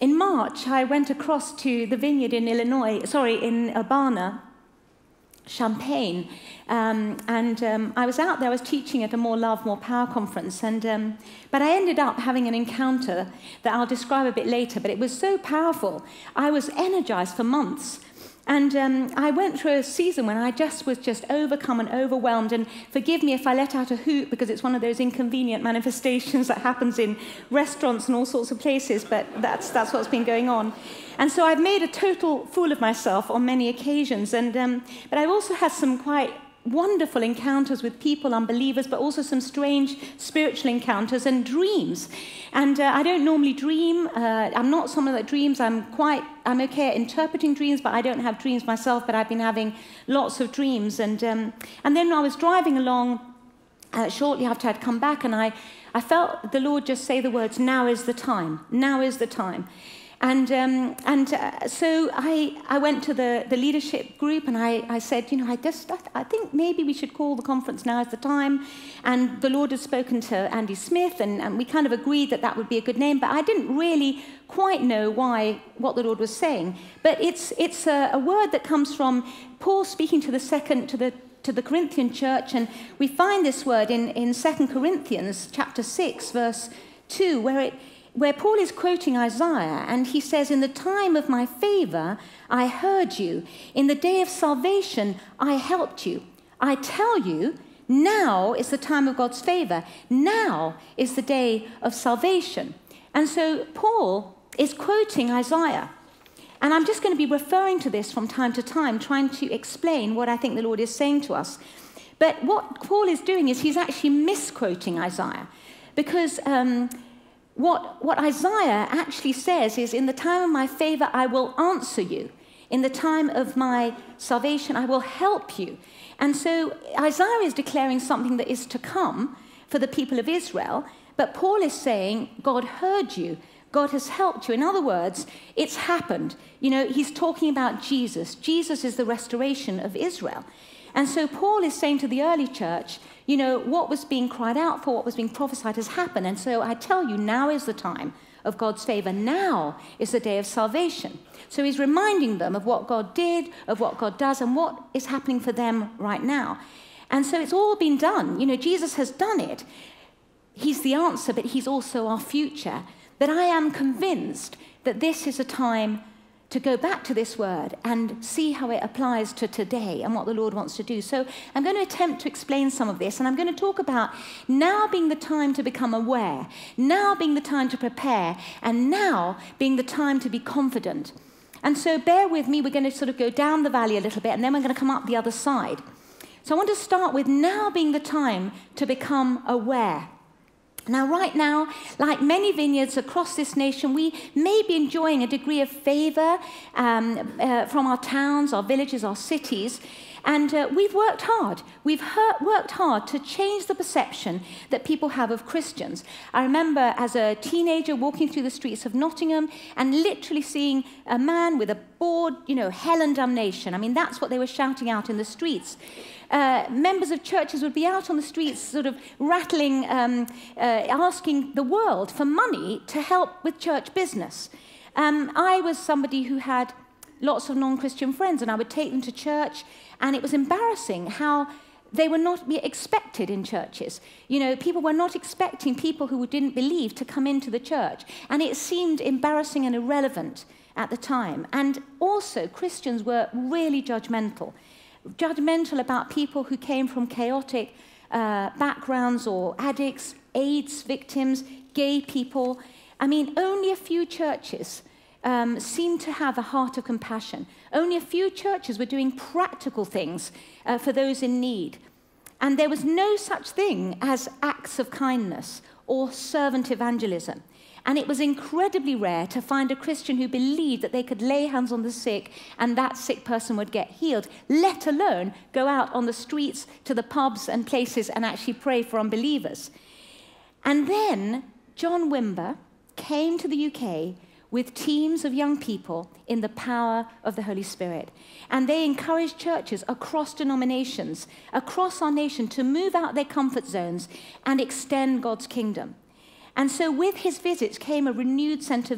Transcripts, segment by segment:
In March, I went across to the vineyard in Urbana, Champagne, I was out there. I was teaching at a More Love, More Power conference, but I ended up having an encounter that I'll describe a bit later, but it was so powerful. I was energized for months. And I went through a season when I was just overcome and overwhelmed. And forgive me if I let out a hoot, because it's one of those inconvenient manifestations that happens in restaurants and all sorts of places. But that's what's been going on. And so I've made a total fool of myself on many occasions. And but I've also had some quite wonderful encounters with people, unbelievers, but also some strange spiritual encounters and dreams. And I don't normally dream. I'm not someone that dreams. I'm okay at interpreting dreams, but I don't have dreams myself, but I've been having lots of dreams. And then I was driving along shortly after I'd come back, and I felt the Lord just say the words, "Now is the time, now is the time." So I went to the leadership group, and I said, you know, I think maybe we should call the conference "Now is the Time." And the Lord had spoken to Andy Smith, and we kind of agreed that that would be a good name. But I didn't really quite know what the Lord was saying. But it's a word that comes from Paul speaking to the Corinthian church, and we find this word in 2 Corinthians chapter 6, verse 2, where Paul is quoting Isaiah, and he says, "In the time of my favor, I heard you. In the day of salvation, I helped you. I tell you, now is the time of God's favor. Now is the day of salvation." And so Paul is quoting Isaiah. And I'm just going to be referring to this from time to time, trying to explain what I think the Lord is saying to us. But what Paul is doing is he's actually misquoting Isaiah, because what Isaiah actually says is, "In the time of my favor, I will answer you. In the time of my salvation, I will help you." And so Isaiah is declaring something that is to come for the people of Israel, but Paul is saying, God heard you, God has helped you. In other words, it's happened. You know, he's talking about Jesus. Jesus is the restoration of Israel. And so Paul is saying to the early church, you know, what was being cried out for, what was being prophesied has happened. And so I tell you, now is the time of God's favor. Now is the day of salvation. So he's reminding them of what God did, of what God does, and what is happening for them right now. And so it's all been done. You know, Jesus has done it. He's the answer, but he's also our future. But I am convinced that this is a time to go back to this word and see how it applies to today and what the Lord wants to do. So I'm going to attempt to explain some of this, and I'm going to talk about now being the time to become aware, now being the time to prepare, and now being the time to be confident. And so bear with me, we're going to sort of go down the valley a little bit, and then we're going to come up the other side. So I want to start with now being the time to become aware. Now, right now, like many vineyards across this nation, we may be enjoying a degree of favor from our towns, our villages, our cities. And we've worked hard. We've worked hard to change the perception that people have of Christians. I remember as a teenager walking through the streets of Nottingham and literally seeing a man with a board, you know, "Hell and damnation." I mean, that's what they were shouting out in the streets. Members of churches would be out on the streets sort of rattling, asking the world for money to help with church business. I was somebody who had lots of non-Christian friends, and I would take them to church, and it was embarrassing how they were not expected in churches. You know, people were not expecting people who didn't believe to come into the church, and it seemed embarrassing and irrelevant at the time. And also, Christians were really judgmental about people who came from chaotic backgrounds, or addicts, AIDS victims, gay people. I mean, only a few churches seemed to have a heart of compassion. Only a few churches were doing practical things for those in need. And there was no such thing as acts of kindness or servant evangelism. And it was incredibly rare to find a Christian who believed that they could lay hands on the sick and that sick person would get healed, let alone go out on the streets to the pubs and places and actually pray for unbelievers. And then John Wimber came to the UK with teams of young people in the power of the Holy Spirit. And they encourage churches across denominations, across our nation, to move out their comfort zones and extend God's kingdom. And so with his visits came a renewed sense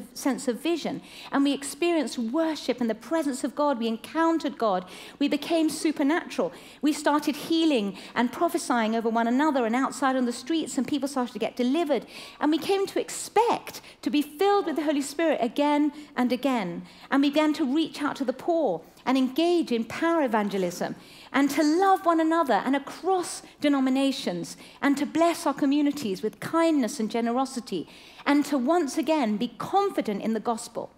of vision, and we experienced worship and the presence of God. We encountered God. We became supernatural. We started healing and prophesying over one another and outside on the streets, and people started to get delivered. And we came to expect to be filled with the Holy Spirit again and again. And we began to reach out to the poor and engage in power evangelism, and to love one another and across denominations, and to bless our communities with kindness and generosity, and to once again be confident in the gospel.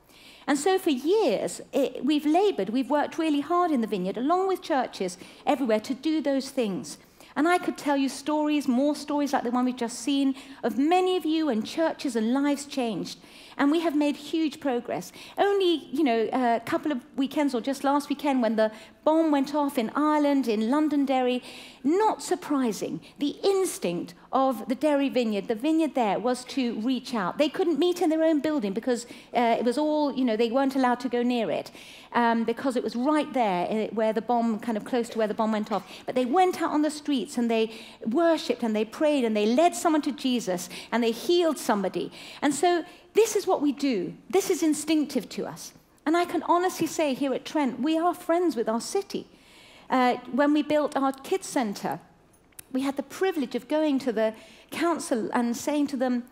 And so for years, we've labored, we've worked really hard in the vineyard, along with churches everywhere, to do those things. And I could tell you stories, more stories like the one we've just seen, of many of you and churches and lives changed. And we have made huge progress. Only, a couple of weekends, or just last weekend, when the bomb went off in Ireland, in Londonderry, not surprising, the instinct of the Derry Vineyard, the vineyard there, was to reach out. They couldn't meet in their own building because it was all, they weren't allowed to go near it because it was right there where the bomb, kind of close to where the bomb went off. But they went out on the streets and they worshipped and they prayed and they led someone to Jesus and they healed somebody. And so this is what we do. This is instinctive to us. And I can honestly say here at Trent, we are friends with our city. When we built our kids' centre, we had the privilege of going to the council and saying to them,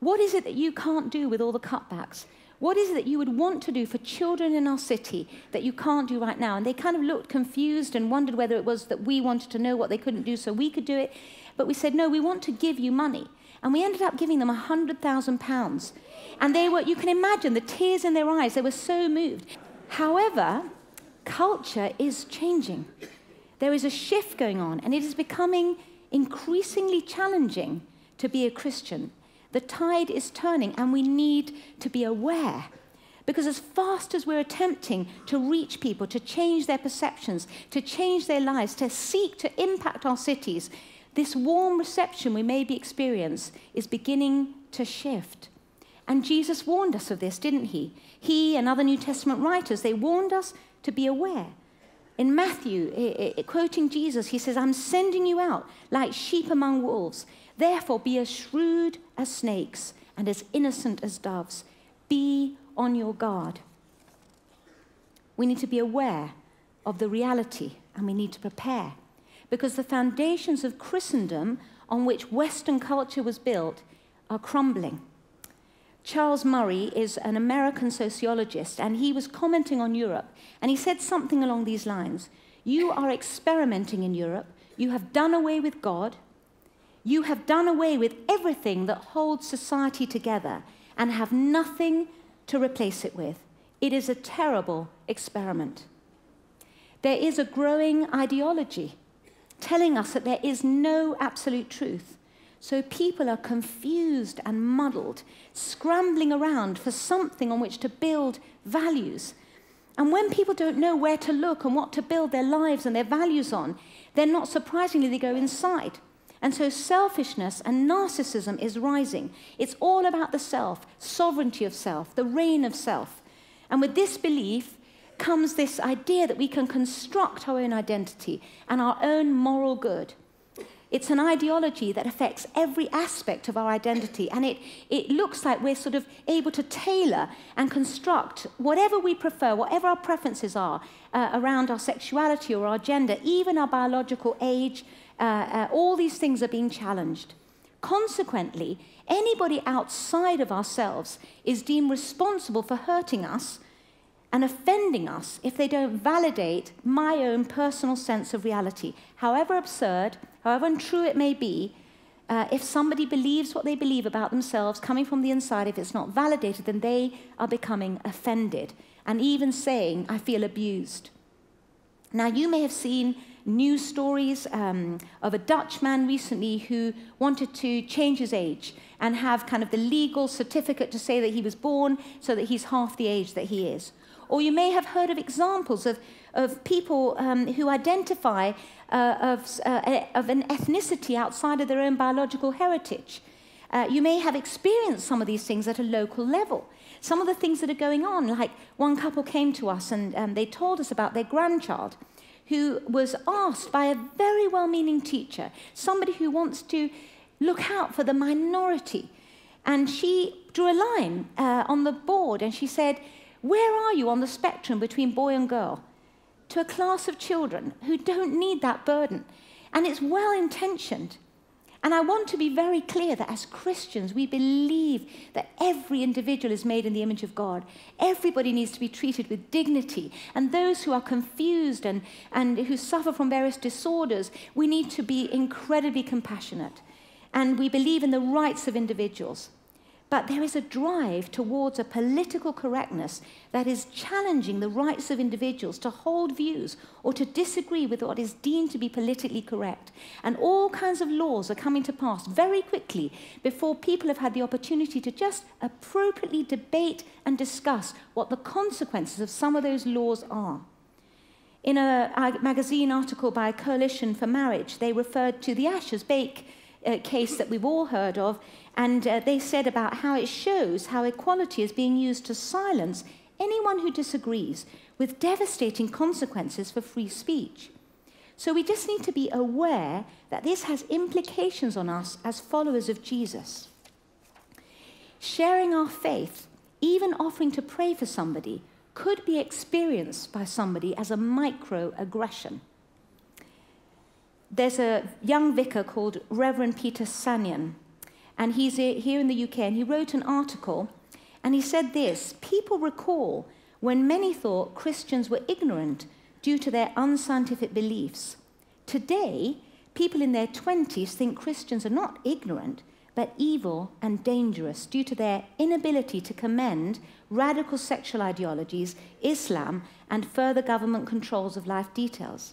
what is it that you can't do with all the cutbacks? What is it that you would want to do for children in our city that you can't do right now? And they kind of looked confused and wondered whether it was that we wanted to know what they couldn't do so we could do it. But we said, no, we want to give you money. And we ended up giving them £100,000. And they were, you can imagine the tears in their eyes, they were so moved. However, culture is changing. There is a shift going on, and it is becoming increasingly challenging to be a Christian. The tide is turning, and we need to be aware. Because as fast as we're attempting to reach people, to change their perceptions, to change their lives, to seek to impact our cities, this warm reception we may be experiencing is beginning to shift. And Jesus warned us of this, didn't he? He and other New Testament writers, they warned us to be aware. In Matthew, quoting Jesus, he says, I'm sending you out like sheep among wolves. Therefore, be as shrewd as snakes and as innocent as doves. Be on your guard. We need to be aware of the reality, and we need to prepare. Because the foundations of Christendom on which Western culture was built are crumbling. Charles Murray is an American sociologist, and he was commenting on Europe, and he said something along these lines. You are experimenting in Europe. You have done away with God. You have done away with everything that holds society together and have nothing to replace it with. It is a terrible experiment. There is a growing ideology telling us that there is no absolute truth. So people are confused and muddled, scrambling around for something on which to build values. And when people don't know where to look and what to build their lives and their values on, then not surprisingly, they go inside. And so selfishness and narcissism is rising. It's all about the self, sovereignty of self, the reign of self. And with this belief comes this idea that we can construct our own identity and our own moral good. It's an ideology that affects every aspect of our identity, and it looks like we're sort of able to tailor and construct whatever we prefer, whatever our preferences are around our sexuality or our gender, even our biological age. All these things are being challenged. Consequently, anybody outside of ourselves is deemed responsible for hurting us and offending us if they don't validate my own personal sense of reality. However absurd, however untrue it may be, if somebody believes what they believe about themselves coming from the inside, if it's not validated, then they are becoming offended and even saying, I feel abused. Now, you may have seen news stories of a Dutch man recently who wanted to change his age and have kind of the legal certificate to say that he was born so that he's half the age that he is. Or you may have heard of examples of people who identify of an ethnicity outside of their own biological heritage. You may have experienced some of these things at a local level. Some of the things that are going on, like one couple came to us and they told us about their grandchild who was asked by a very well-meaning teacher, somebody who wants to look out for the minority. And she drew a line on the board and she said, "Where are you on the spectrum between boy and girl?" to a class of children who don't need that burden. And it's well-intentioned. And I want to be very clear that as Christians, we believe that every individual is made in the image of God. Everybody needs to be treated with dignity. And those who are confused and who suffer from various disorders, we need to be incredibly compassionate. And we believe in the rights of individuals. But there is a drive towards a political correctness that is challenging the rights of individuals to hold views or to disagree with what is deemed to be politically correct. And all kinds of laws are coming to pass very quickly before people have had the opportunity to just appropriately debate and discuss what the consequences of some of those laws are. In a magazine article by Coalition for Marriage, they referred to the Ashbakers case that we've all heard of, and they said about how it shows how equality is being used to silence anyone who disagrees, with devastating consequences for free speech. So we just need to be aware that this has implications on us as followers of Jesus. Sharing our faith, even offering to pray for somebody, could be experienced by somebody as a microaggression. There's a young vicar called Reverend Peter Sanyan, and he's here in the UK, and he wrote an article, and he said this: "People recall when many thought Christians were ignorant due to their unscientific beliefs. Today, people in their 20s think Christians are not ignorant, but evil and dangerous due to their inability to commend radical sexual ideologies, Islam, and further government controls of life details.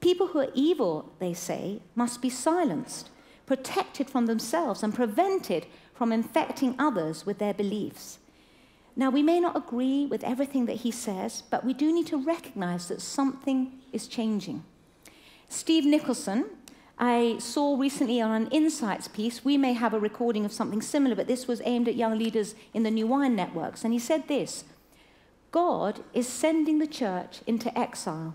People who are evil, they say, must be silenced, protected from themselves, and prevented from infecting others with their beliefs." Now, we may not agree with everything that he says, but we do need to recognize that something is changing. Steve Nicholson, I saw recently on an Insights piece, we may have a recording of something similar, but this was aimed at young leaders in the New Wine Networks, and he said this: "God is sending the church into exile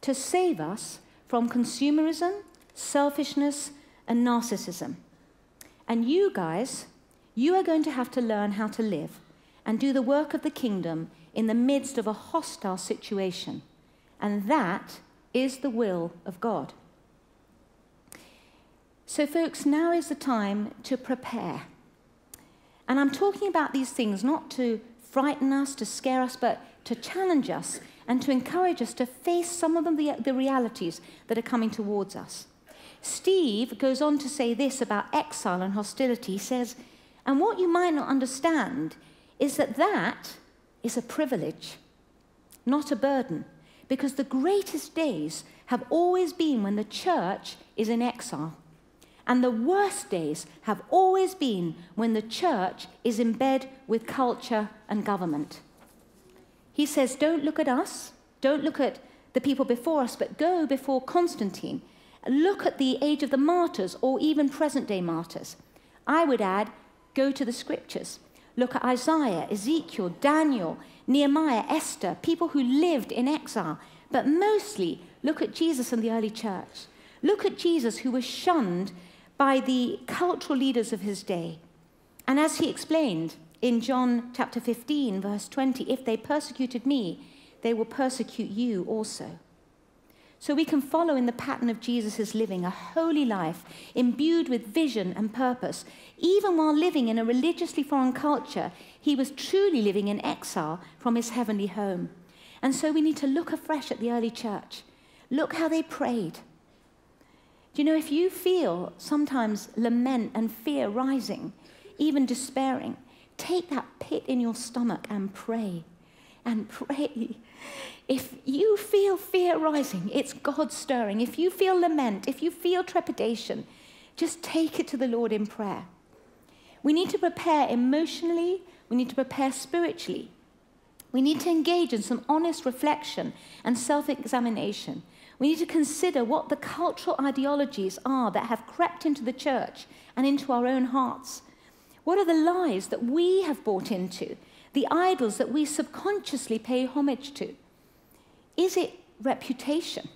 to save us from consumerism, selfishness, and narcissism. And you guys, you are going to have to learn how to live and do the work of the kingdom in the midst of a hostile situation. And that is the will of God." So, folks, now is the time to prepare. And I'm talking about these things not to frighten us, to scare us, but to challenge us and to encourage us to face some of the realities that are coming towards us. Steve goes on to say this about exile and hostility. He says, "And what you might not understand is that that is a privilege, not a burden, because the greatest days have always been when the church is in exile, and the worst days have always been when the church is in bed with culture and government." He says, "Don't look at us, don't look at the people before us, but go before Constantine. Look at the age of the martyrs, or even present-day martyrs. I would add, go to the scriptures. Look at Isaiah, Ezekiel, Daniel, Nehemiah, Esther, people who lived in exile. But mostly, look at Jesus and the early church. Look at Jesus, who was shunned by the cultural leaders of his day. And as he explained, in John chapter 15, verse 20, "If they persecuted me, they will persecute you also." So we can follow in the pattern of Jesus' living, a holy life imbued with vision and purpose. Even while living in a religiously foreign culture, he was truly living in exile from his heavenly home. And so we need to look afresh at the early church. Look how they prayed. Do you know, if you feel sometimes lament and fear rising, even despairing, take that pit in your stomach and pray, and pray. If you feel fear rising, it's God stirring. If you feel lament, if you feel trepidation, just take it to the Lord in prayer. We need to prepare emotionally. We need to prepare spiritually. We need to engage in some honest reflection and self-examination. We need to consider what the cultural ideologies are that have crept into the church and into our own hearts. What are the lies that we have bought into, the idols that we subconsciously pay homage to? Is it reputation?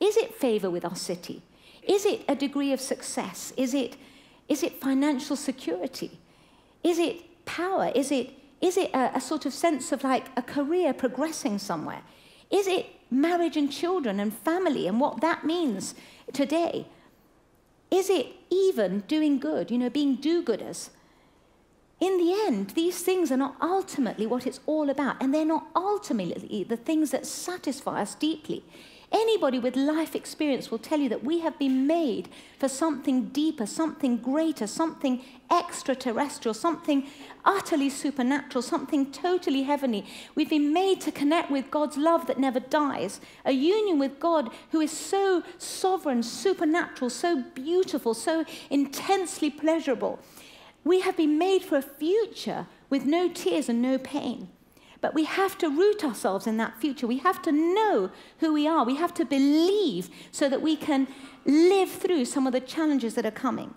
Is it favor with our city? Is it a degree of success? Is it financial security? Is it power? Is it a sort of sense of like a career progressing somewhere? Is it marriage and children and family and what that means today? Is it even doing good, you know, being do-gooders? In the end, these things are not ultimately what it's all about, and they're not ultimately the things that satisfy us deeply. Anybody with life experience will tell you that we have been made for something deeper, something greater, something extraterrestrial, something utterly supernatural, something totally heavenly. We've been made to connect with God's love that never dies, a union with God who is so sovereign, supernatural, so beautiful, so intensely pleasurable. We have been made for a future with no tears and no pain. But we have to root ourselves in that future. We have to know who we are. We have to believe so that we can live through some of the challenges that are coming.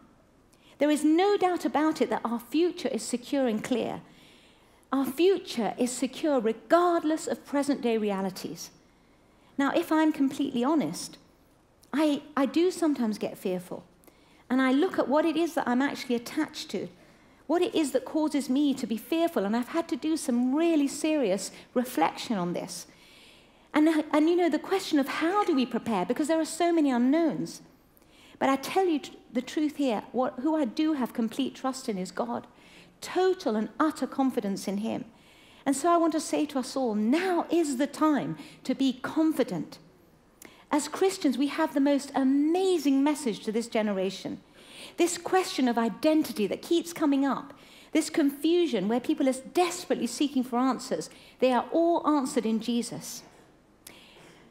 There is no doubt about it that our future is secure and clear. Our future is secure regardless of present-day realities. Now, if I'm completely honest, I do sometimes get fearful. And I look at what it is that I'm actually attached to, what it is that causes me to be fearful, and I've had to do some really serious reflection on this. And you know, the question of how do we prepare, because there are so many unknowns. But I tell you the truth here, who I do have complete trust in is God, total and utter confidence in him. And so I want to say to us all, now is the time to be confident. As Christians, we have the most amazing message to this generation. This question of identity that keeps coming up, this confusion where people are desperately seeking for answers, they are all answered in Jesus.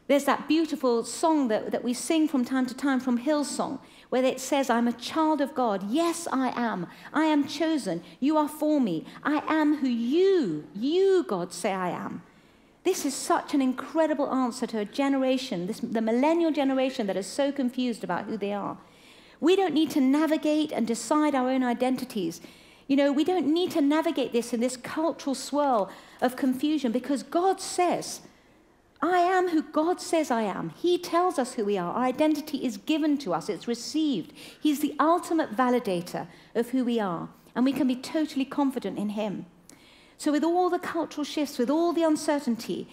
There's that beautiful song that we sing from time to time from Hillsong, where it says, I'm a child of God. Yes, I am. I am chosen. You are for me. I am who you, God, say I am. This is such an incredible answer to a generation, the millennial generation that is so confused about who they are. We don't need to navigate and decide our own identities. You know, we don't need to navigate this in this cultural swirl of confusion because God says, I am who God says I am. He tells us who we are. Our identity is given to us. It's received. He's the ultimate validator of who we are, and we can be totally confident in him. So with all the cultural shifts, with all the uncertainty,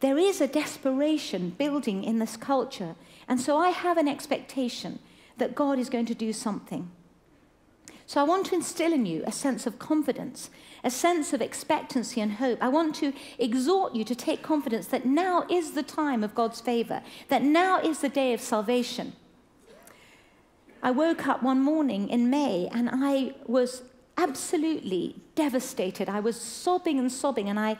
there is a desperation building in this culture. And so I have an expectation that God is going to do something. So I want to instill in you a sense of confidence, a sense of expectancy and hope. I want to exhort you to take confidence that now is the time of God's favor, that now is the day of salvation. I woke up one morning in May and I was absolutely devastated. I was sobbing and sobbing, and I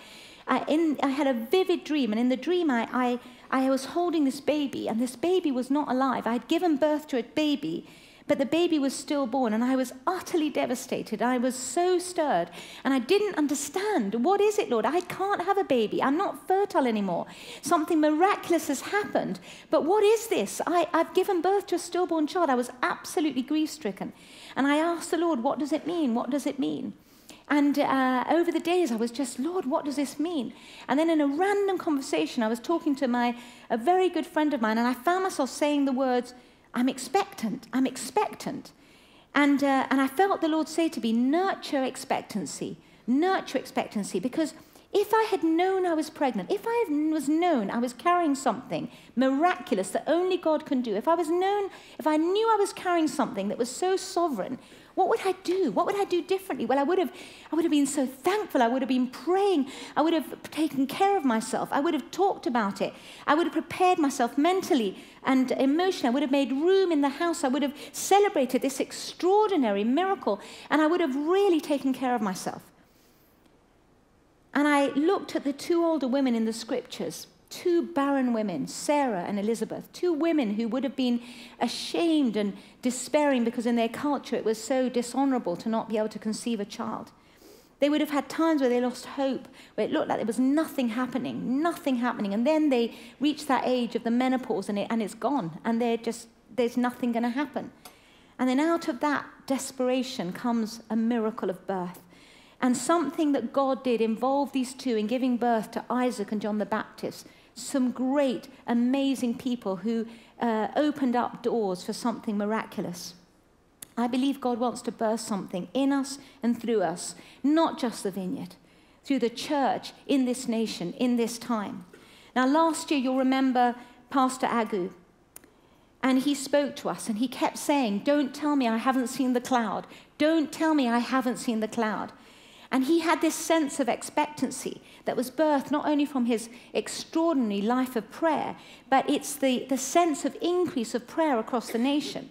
had a vivid dream, and in the dream I was holding this baby, and this baby was not alive. I had given birth to a baby, but the baby was stillborn, and I was utterly devastated. I was so stirred, and I didn't understand. What is it, Lord? I can't have a baby. I'm not fertile anymore. Something miraculous has happened, but what is this? I've given birth to a stillborn child. I was absolutely grief-stricken, and I asked the Lord, what does it mean? What does it mean? And over the days, I was just, Lord, what does this mean? And then in a random conversation, I was talking to a very good friend of mine, and I found myself saying the words, I'm expectant, I'm expectant. And I felt the Lord say to me, nurture expectancy, because if I had known I was pregnant, if I was known I was carrying something miraculous that only God can do, if I knew I was carrying something that was so sovereign, what would I do? What would I do differently? Well, I would have been so thankful. I would have been praying. I would have taken care of myself. I would have talked about it. I would have prepared myself mentally and emotionally. I would have made room in the house. I would have celebrated this extraordinary miracle, and I would have really taken care of myself. And I looked at the two older women in the scriptures, two barren women, Sarah and Elizabeth, two women who would have been ashamed and despairing because in their culture it was so dishonorable to not be able to conceive a child. They would have had times where they lost hope, where it looked like there was nothing happening, and then they reach that age of the menopause and it's gone, and they're just, there's nothing going to happen. And then out of that desperation comes a miracle of birth. And something that God did involved these two in giving birth to Isaac and John the Baptist, some great, amazing people who opened up doors for something miraculous. I believe God wants to birth something in us and through us, not just the vineyard, through the church, in this nation, in this time. Now, last year, you'll remember Pastor Agu, and he spoke to us, and he kept saying, don't tell me I haven't seen the cloud. Don't tell me I haven't seen the cloud. And he had this sense of expectancy that was birthed not only from his extraordinary life of prayer, but it's the sense of increase of prayer across the nation.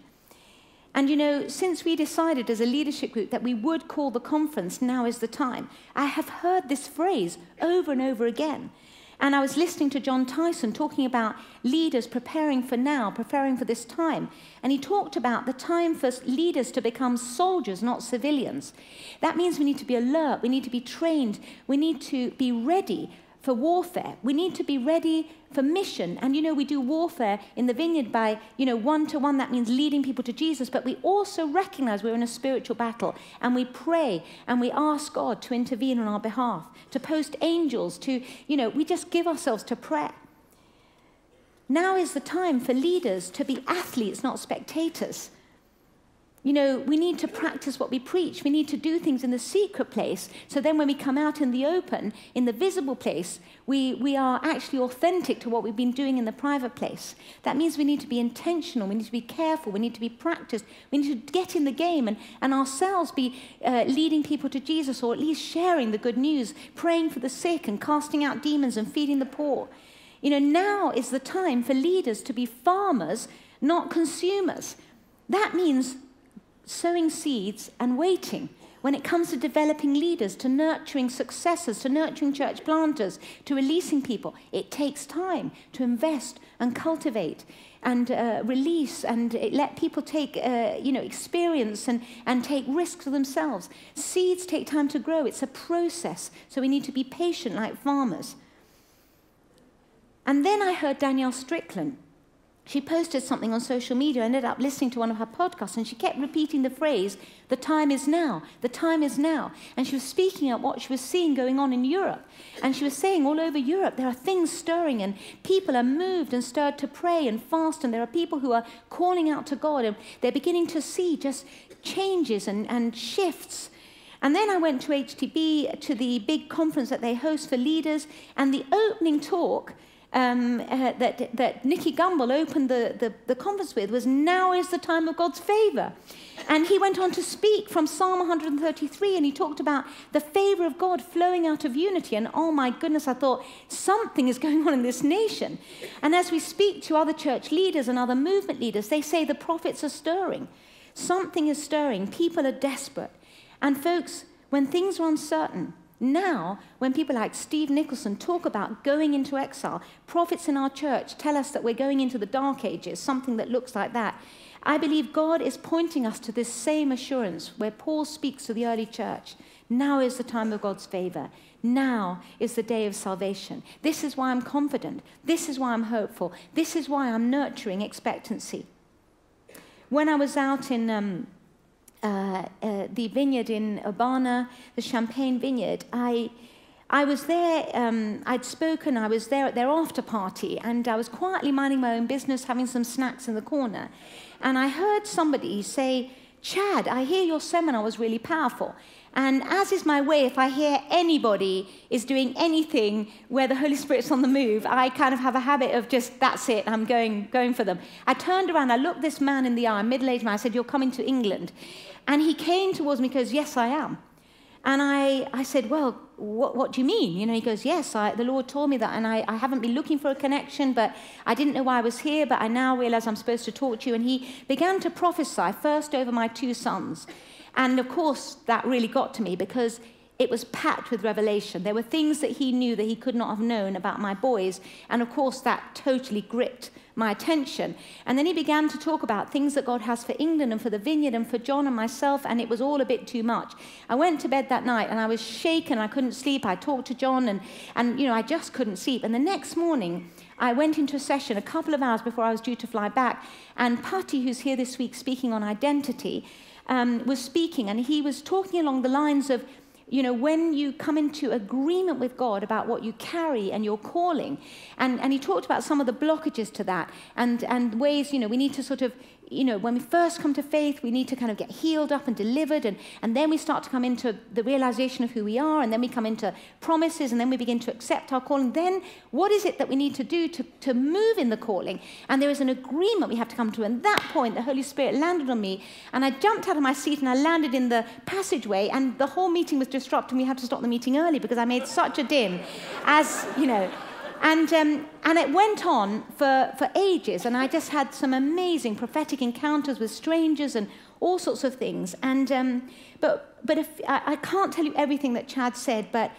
And, you know, since we decided as a leadership group that we would call the conference, now is the time, I have heard this phrase over and over again. And I was listening to John Tyson talking about leaders preparing for now, preparing for this time. And he talked about the time for leaders to become soldiers, not civilians. That means we need to be alert, we need to be trained, we need to be ready for warfare. We need to be ready for mission. And, you know, we do warfare in the vineyard by, you know, one-to-one. That means leading people to Jesus. But we also recognize we're in a spiritual battle. And we pray and we ask God to intervene on our behalf, to post angels, to, you know, we just give ourselves to prayer. Now is the time for leaders to be athletes, not spectators. You know, we need to practice what we preach. We need to do things in the secret place, so then when we come out in the open, in the visible place, we are actually authentic to what we've been doing in the private place. That means we need to be intentional, we need to be careful, we need to be practiced, we need to get in the game and ourselves be leading people to Jesus, or at least sharing the good news, praying for the sick and casting out demons and feeding the poor. You know, now is the time for leaders to be farmers, not consumers. That means sowing seeds and waiting when it comes to developing leaders, to nurturing successors, to nurturing church planters, to releasing people. It takes time to invest and cultivate and release and let people take, you know, experience and take risks for themselves. Seeds take time to grow. It's a process, so we need to be patient like farmers. And then I heard Danielle Strickland. She posted something on social media. I ended up listening to one of her podcasts, and she kept repeating the phrase, the time is now, the time is now. And she was speaking at what she was seeing going on in Europe. And she was saying all over Europe, there are things stirring, and people are moved and stirred to pray and fast, and there are people who are calling out to God, and they're beginning to see just changes and shifts. And then I went to HTB, to the big conference that they host for leaders, and the opening talk that Nicky Gumbel opened the conference with was, now is the time of God's favor. And he went on to speak from Psalm 133, and he talked about the favor of God flowing out of unity. And oh my goodness, I thought, something is going on in this nation. And as we speak to other church leaders and other movement leaders, they say the prophets are stirring. Something is stirring. People are desperate. And folks, when things are uncertain, now, when people like Steve Nicholson talk about going into exile, prophets in our church tell us that we're going into the dark ages, something that looks like that. I believe God is pointing us to this same assurance where Paul speaks to the early church. Now is the time of God's favor. Now is the day of salvation. This is why I'm confident. This is why I'm hopeful. This is why I'm nurturing expectancy. When I was out in the vineyard in Urbana, the Champagne vineyard, I was there, I'd spoken, I was there at their after party, and I was quietly minding my own business, having some snacks in the corner. And I heard somebody say, Chad, I hear your seminar was really powerful. And as is my way, if I hear anybody is doing anything where the Holy Spirit's on the move, I kind of have a habit of just, that's it, I'm going for them. I turned around, I looked this man in the eye, middle-aged man, I said, you're coming to England. And he came towards me, he goes, yes, I am. And I said, well, what do you mean? You know, he goes, yes, the Lord told me that, and I haven't been looking for a connection, but I didn't know why I was here, but I now realize I'm supposed to talk to you. And he began to prophesy first over my two sons. And, of course, that really got to me because it was packed with revelation. There were things that he knew that he could not have known about my boys. And, of course, that totally gripped my attention. And then he began to talk about things that God has for England and for the vineyard and for John and myself, and it was all a bit too much. I went to bed that night and I was shaken. I couldn't sleep. I talked to John and you know, I just couldn't sleep. And the next morning, I went into a session a couple of hours before I was due to fly back, and Patty, who's here this week speaking on identity, was speaking, and he was talking along the lines of, you know, when you come into agreement with God about what you carry and your calling, and he talked about some of the blockages to that, and ways, you know, we need to sort of, you know, when we first come to faith, we need to kind of get healed up and delivered, and then we start to come into the realization of who we are, and then we come into promises, and then we begin to accept our calling. Then what is it that we need to do to move in the calling? And there is an agreement we have to come to. And at that point, the Holy Spirit landed on me, and I jumped out of my seat, and I landed in the passageway, and the whole meeting was disrupted, and we had to stop the meeting early because I made such a din, as, you know. And it went on for ages, and I just had some amazing prophetic encounters with strangers and all sorts of things. And but I can't tell you everything that Chad said, but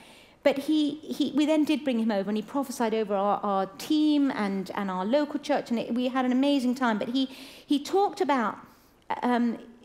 we then did bring him over, and he prophesied over our team and our local church, and we had an amazing time. But he talked about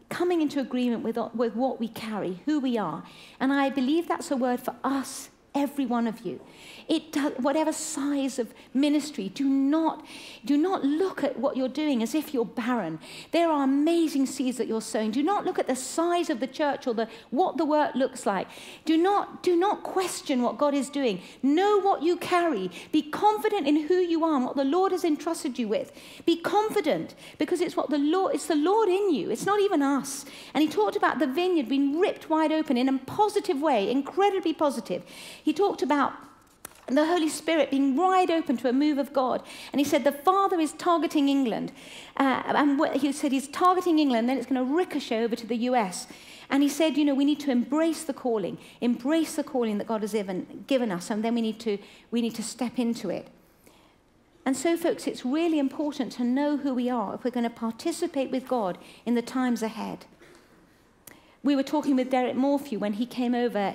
coming into agreement with what we carry, who we are, and I believe that's a word for us. Every one of you, it does, whatever size of ministry, do not look at what you're doing as if you're barren. There are amazing seeds that you're sowing. Do not look at the size of the church or what the work looks like. Do not question what God is doing. Know what you carry. Be confident in who you are and what the Lord has entrusted you with. Be confident because it's what it's the Lord in you. It's not even us. And he talked about the vineyard being ripped wide open in a positive way, incredibly positive. He talked about the Holy Spirit being wide open to a move of God. And he said the Father is targeting England. He said he's targeting England, then it's going to ricochet over to the US. And he said, you know, we need to embrace the calling that God has given us, and then we need to step into it. And so, folks, it's really important to know who we are if we're going to participate with God in the times ahead. We were talking with Derek Morphew when he came over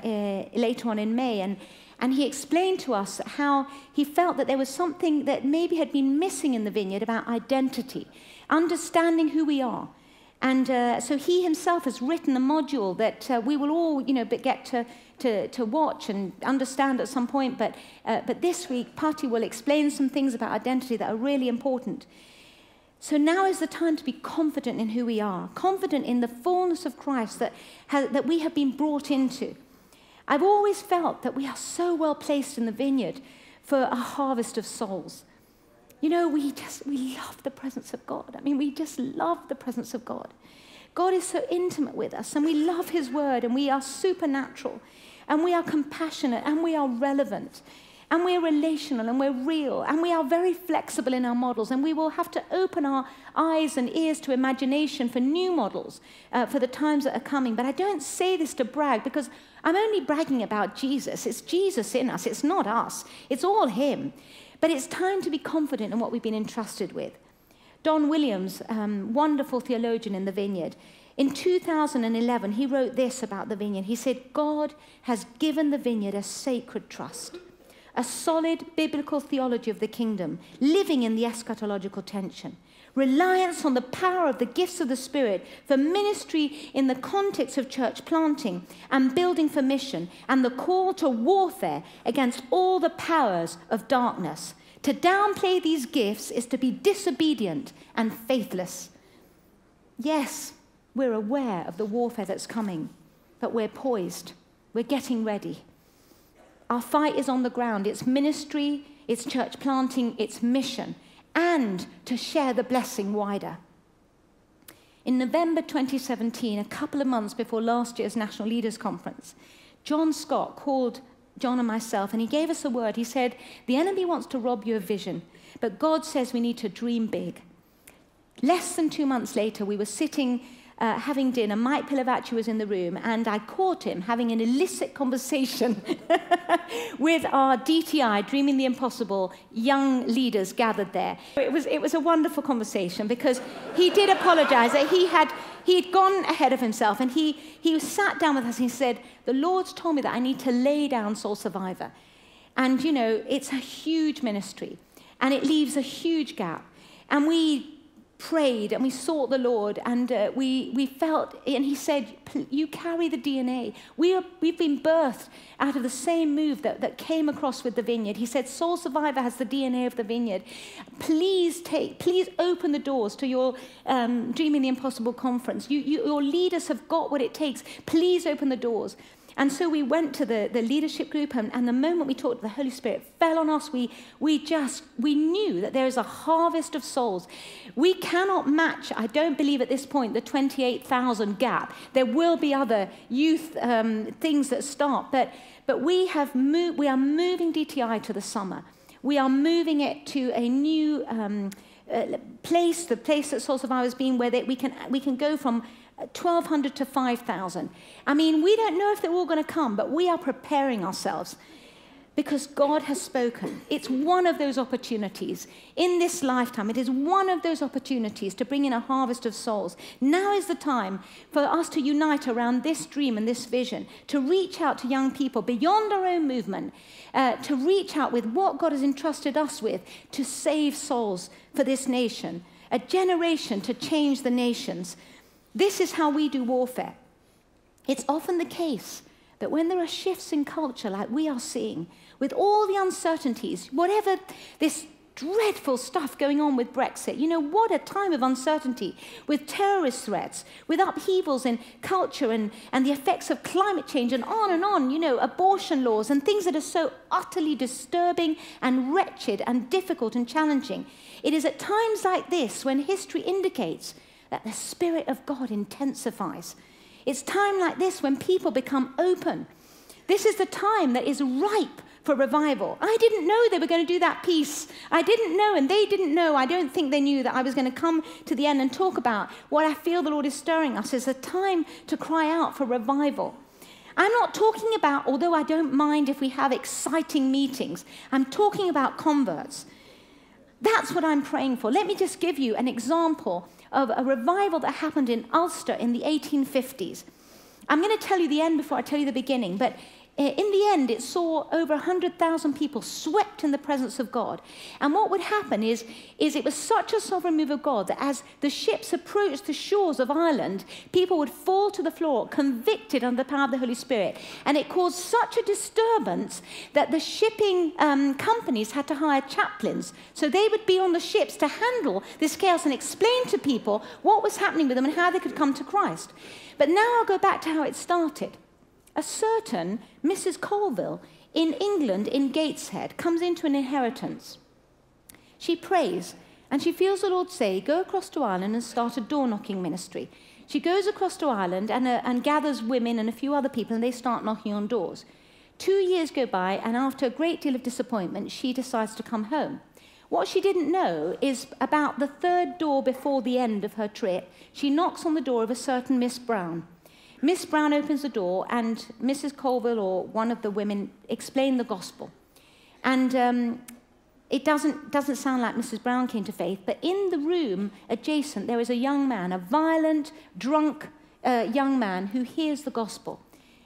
later on in May, and he explained to us how he felt that there was something that maybe had been missing in the vineyard about identity, understanding who we are. And so he himself has written a module that we will all, you know, get to watch and understand at some point. But this week, Patty will explain some things about identity that are really important. So now is the time to be confident in who we are, confident in the fullness of Christ that we have been brought into. I've always felt that we are so well placed in the vineyard for a harvest of souls. You know, we love the presence of God. I mean, we just love the presence of God. God is so intimate with us, and we love his word, and we are supernatural, and we are compassionate, and we are relevant. And we're relational, and we're real, and we are very flexible in our models, and we will have to open our eyes and ears to imagination for new models for the times that are coming. But I don't say this to brag, because I'm only bragging about Jesus. It's Jesus in us. It's not us. It's all him. But it's time to be confident in what we've been entrusted with. Don Williams, wonderful theologian in the vineyard, in 2011, he wrote this about the vineyard. He said, God has given the vineyard a sacred trust, a solid biblical theology of the kingdom, living in the eschatological tension, reliance on the power of the gifts of the Spirit for ministry in the context of church planting and building for mission, and the call to warfare against all the powers of darkness. To downplay these gifts is to be disobedient and faithless. Yes, we're aware of the warfare that's coming, but we're poised. We're getting ready. Our fight is on the ground. It's ministry, it's church planting, it's mission, and to share the blessing wider. In November 2017, a couple of months before last year's National Leaders Conference, John Scott called John and myself, and he gave us a word. He said, the enemy wants to rob you of vision, but God says we need to dream big. Less than 2 months later, we were sitting having dinner. Mike Pilavachi was in the room, and I caught him having an illicit conversation with our DTI, Dreaming the Impossible, young leaders gathered there. It was a wonderful conversation, because he did apologize that he'd gone ahead of himself, and he sat down with us and he said, the Lord's told me that I need to lay down Soul Survivor. And, you know, it's a huge ministry, and it leaves a huge gap. And we prayed and we sought the Lord, and we felt, and he said, you carry the DNA. We've been birthed out of the same move that came across with the vineyard. He said, Soul Survivor has the DNA of the vineyard. Please open the doors to your Dreaming the Impossible conference. Your leaders have got what it takes. Please open the doors. And so we went to the leadership group, and the moment we talked, the Holy Spirit fell on us. We knew that there is a harvest of souls. We cannot match, I don't believe at this point, the 28,000 gap. There will be other youth things that start, but we are moving DTI to the summer. We are moving it to a new place, the place that Soul Survivor has been, where we can go from 1,200 to 5,000. I mean, we don't know if they're all going to come, but we are preparing ourselves because God has spoken. It's one of those opportunities in this lifetime. It is one of those opportunities to bring in a harvest of souls. Now is the time for us to unite around this dream and this vision, to reach out to young people beyond our own movement, to reach out with what God has entrusted us with to save souls for this nation, a generation to change the nations. This is how we do warfare. It's often the case that when there are shifts in culture like we are seeing, with all the uncertainties, whatever this dreadful stuff going on with Brexit, you know, what a time of uncertainty, with terrorist threats, with upheavals in culture and the effects of climate change and on, you know, abortion laws and things that are so utterly disturbing and wretched and difficult and challenging. It is at times like this when history indicates that the Spirit of God intensifies. It's time like this when people become open. This is the time that is ripe for revival. I didn't know they were going to do that piece. I didn't know, and they didn't know. I don't think they knew that I was going to come to the end and talk about what I feel the Lord is stirring us. It's a time to cry out for revival. I'm not talking about, although I don't mind if we have exciting meetings, I'm talking about converts. That's what I'm praying for. Let me just give you an example of a revival that happened in Ulster in the 1850s. I'm going to tell you the end before I tell you the beginning, but in the end, it saw over 100,000 people swept in the presence of God. And what would happen is it was such a sovereign move of God that as the ships approached the shores of Ireland, people would fall to the floor, convicted under the power of the Holy Spirit. And it caused such a disturbance that the shipping companies had to hire chaplains. So they would be on the ships to handle this chaos and explain to people what was happening with them and how they could come to Christ. But now I'll go back to how it started. A certain Mrs. Colville in England, in Gateshead, comes into an inheritance. She prays, and she feels the Lord say, go across to Ireland and start a door-knocking ministry. She goes across to Ireland and gathers women and a few other people, and they start knocking on doors. 2 years go by, and after a great deal of disappointment, she decides to come home. What she didn't know is about the third door before the end of her trip, she knocks on the door of a certain Miss Brown. Miss Brown opens the door, and Mrs. Colville or one of the women explained the gospel. And it doesn't sound like Mrs. Brown came to faith, but in the room adjacent, there is a young man, a violent, drunk young man who hears the gospel.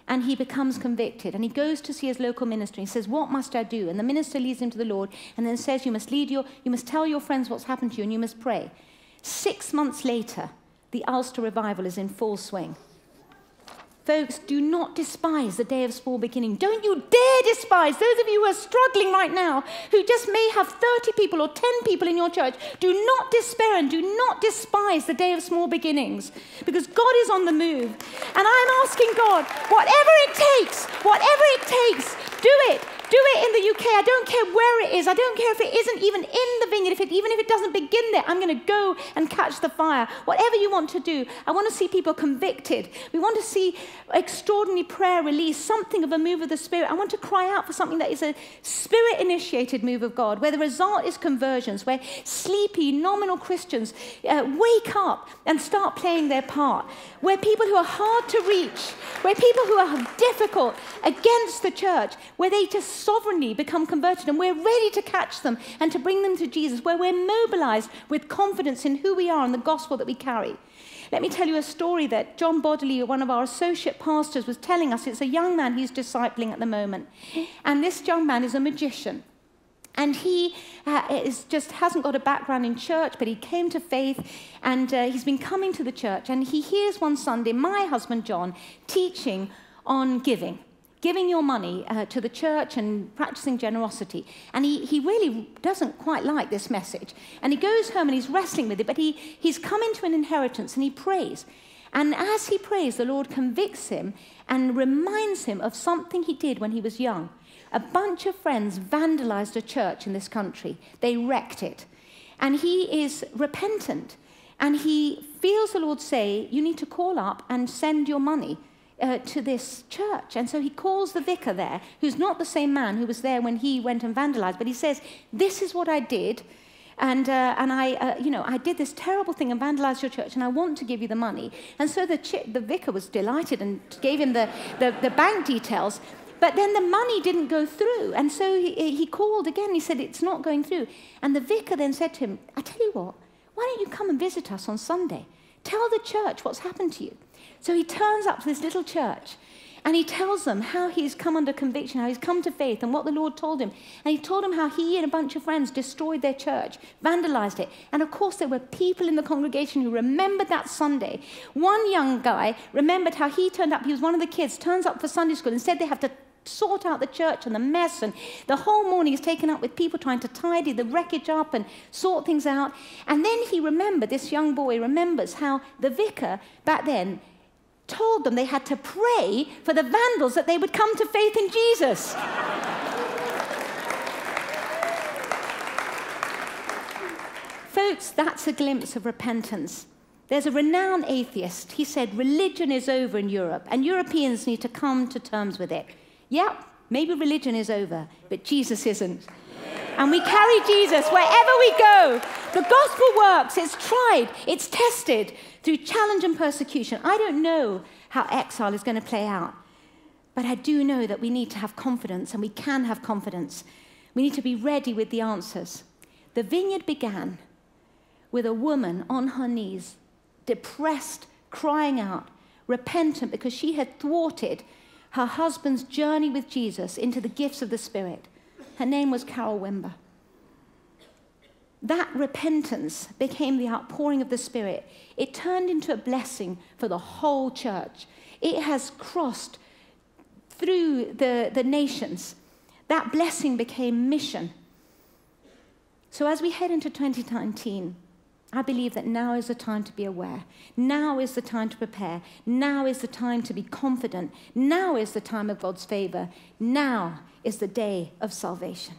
And he becomes convicted, and he goes to see his local minister. He says, what must I do? And the minister leads him to the Lord, and then says, you must tell your friends what's happened to you, and you must pray. 6 months later, the Ulster revival is in full swing. Folks, do not despise the day of small beginning. Don't you dare despise those of you who are struggling right now, who just may have 30 people or 10 people in your church. Do not despair and do not despise the day of small beginnings, because God is on the move. And I'm asking God, whatever it takes, do it. Do it in the UK. I don't care where it is. I don't care if it isn't even in the vineyard. Even if it doesn't begin there, I'm going to go and catch the fire. Whatever you want to do, I want to see people convicted. We want to see extraordinary prayer release, something of a move of the Spirit. I want to cry out for something that is a Spirit-initiated move of God, where the result is conversions, where sleepy, nominal Christians wake up and start playing their part, where people who are hard to reach, where people who are difficult against the church, where they just sovereignly become converted, and we're ready to catch them and to bring them to Jesus, where we're mobilized with confidence in who we are and the gospel that we carry. Let me tell you a story that John Bodley, one of our associate pastors, was telling us. It's a young man he's discipling at the moment, and this young man is a magician. And he just hasn't got a background in church, but he came to faith, and he's been coming to the church. And he hears one Sunday my husband, John, teaching on giving your money to the church and practicing generosity. And he really doesn't quite like this message. And he goes home and he's wrestling with it, but he's come into an inheritance and he prays. And as he prays, the Lord convicts him and reminds him of something he did when he was young. A bunch of friends vandalized a church in this country. They wrecked it. And he is repentant. And he feels the Lord say, you need to call up and send your money to this church. And so he calls the vicar there, who's not the same man who was there when he went and vandalized, but he says, this is what I did. And I did this terrible thing and vandalized your church, and I want to give you the money. And so the vicar was delighted and gave him the bank details. But then the money didn't go through. And so he called again. He said, it's not going through. And the vicar then said to him, I tell you what, why don't you come and visit us on Sunday? Tell the church what's happened to you. So he turns up to this little church, and he tells them how he's come under conviction, how he's come to faith, and what the Lord told him. And he told them how he and a bunch of friends destroyed their church, vandalized it. And of course, there were people in the congregation who remembered that Sunday. One young guy remembered how he turned up. He was one of the kids, turns up for Sunday school, and said they have to sort out the church and the mess, and the whole morning is taken up with people trying to tidy the wreckage up and sort things out. And then he remembered, this young boy remembers how the vicar back then told them they had to pray for the vandals that they would come to faith in Jesus. Folks, that's a glimpse of repentance. There's a renowned atheist. He said, religion is over in Europe, and Europeans need to come to terms with it. Yeah, maybe religion is over, but Jesus isn't. And we carry Jesus wherever we go. The gospel works. It's tried. It's tested through challenge and persecution. I don't know how exile is going to play out, but I do know that we need to have confidence, and we can have confidence. We need to be ready with the answers. The vineyard began with a woman on her knees, depressed, crying out, repentant, because she had thwarted her husband's journey with Jesus into the gifts of the Spirit. Her name was Carol Wimber. That repentance became the outpouring of the Spirit. It turned into a blessing for the whole church. It has crossed through the nations. That blessing became mission. So as we head into 2019, I believe that now is the time to be aware. Now is the time to prepare. Now is the time to be confident. Now is the time of God's favor. Now is the day of salvation.